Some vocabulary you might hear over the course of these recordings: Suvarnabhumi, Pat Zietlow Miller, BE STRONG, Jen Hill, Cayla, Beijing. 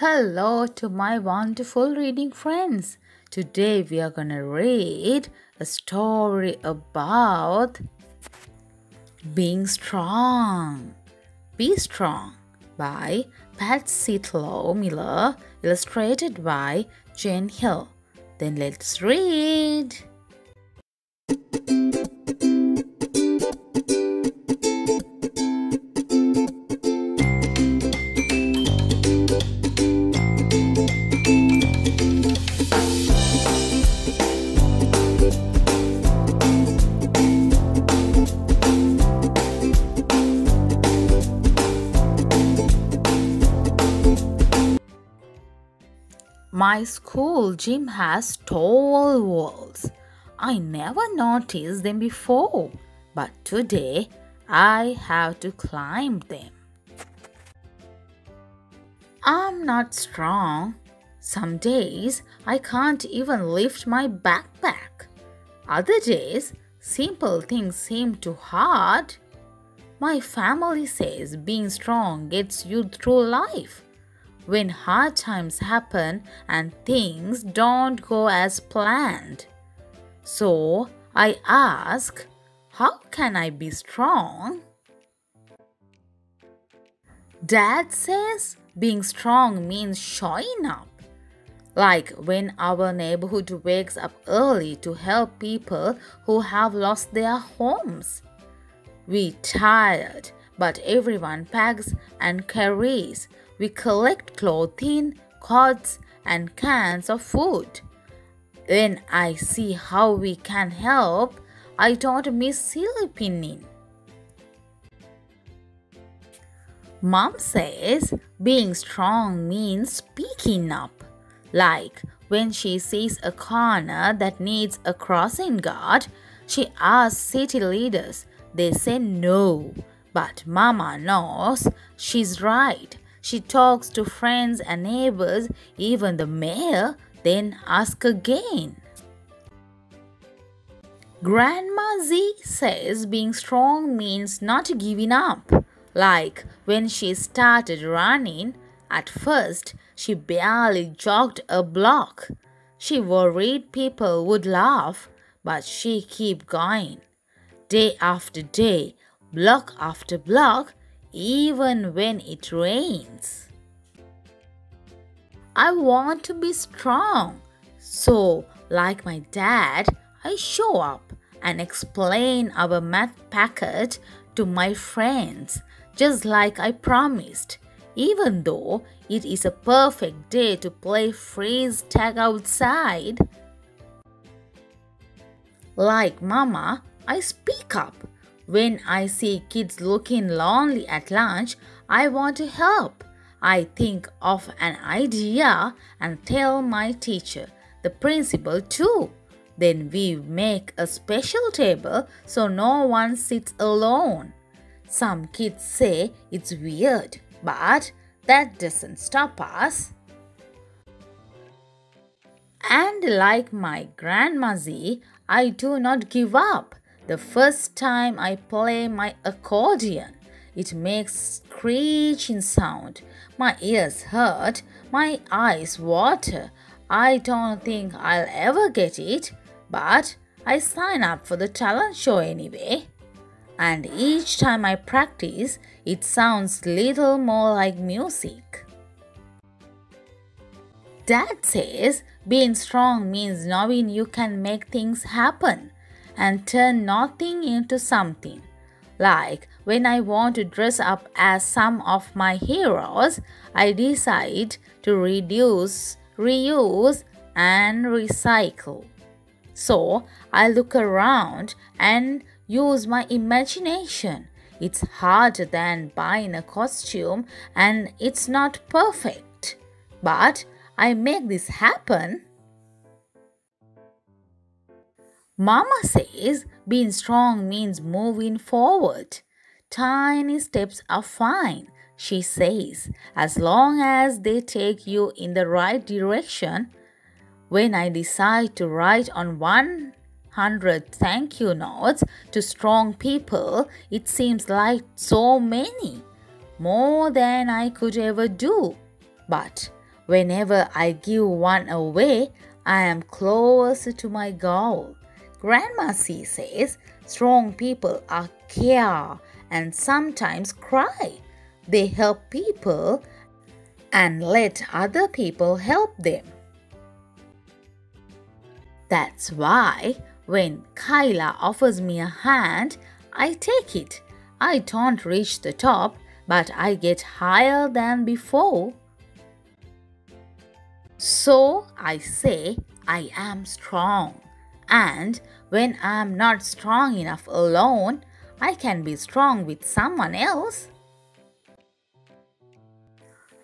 Hello to my wonderful reading friends. Today we are gonna read a story about being strong. Be Strong by Pat Zietlow Miller, illustrated by Jen Hill. Then let's read. My school gym has tall walls. I never noticed them before, but today I have to climb them. I'm not strong. Some days I can't even lift my backpack. Other days, simple things seem too hard. My family says being strong gets you through life. When hard times happen and things don't go as planned. So I ask, how can I be strong? Dad says being strong means showing up. Like when our neighborhood wakes up early to help people who have lost their homes. We're tired, but everyone packs and carries. We collect clothing, cots, and cans of food. When I see how we can help, I don't miss sleeping in. Mom says being strong means speaking up. Like when she sees a corner that needs a crossing guard, she asks city leaders. They say no, but Mama knows she's right. She talks to friends and neighbors, even the mayor, then asks again. Grandma Z says being strong means not giving up. Like when she started running, at first she barely jogged a block. She worried people would laugh, but she kept going. Day after day, block after block, even when it rains. I want to be strong. So, like my dad, I show up and explain our math packet to my friends, just like I promised, even though it is a perfect day to play freeze tag outside. Like Mama, I speak up. When I see kids looking lonely at lunch, I want to help. I think of an idea and tell my teacher, the principal too. Then we make a special table so no one sits alone. Some kids say it's weird, but that doesn't stop us. And like my grandma Z, I do not give up. The first time I play my accordion, it makes screeching sound. My ears hurt, my eyes water. I don't think I'll ever get it, but I sign up for the talent show anyway. And each time I practice, it sounds little more like music. Dad says being strong means knowing you can make things happen and turn nothing into something. Like when I want to dress up as some of my heroes, I decide to reduce, reuse, and recycle. So I look around and use my imagination. It's harder than buying a costume and it's not perfect, but I make this happen. Mama says being strong means moving forward. Tiny steps are fine, she says, as long as they take you in the right direction. When I decide to write on 100 thank you notes to strong people, it seems like so many, more than I could ever do. But Whenever I give one away, I am closer to my goal. Grandma C says strong people are care and sometimes cry. They help people and let other people help them. That's why when Cayla offers me a hand, I take it. I don't reach the top, but I get higher than before. So I say I am strong. And when I am not strong enough alone, I can be strong with someone else.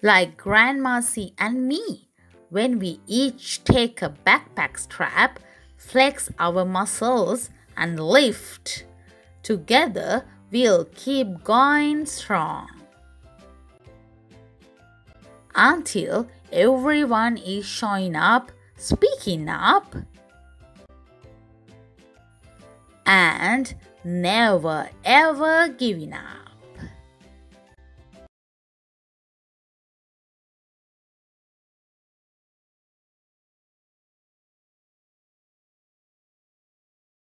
Like Grandma C and me, when we each take a backpack strap, flex our muscles and lift. Together, we'll keep going strong. Until everyone is showing up, speaking up, and never ever giving up.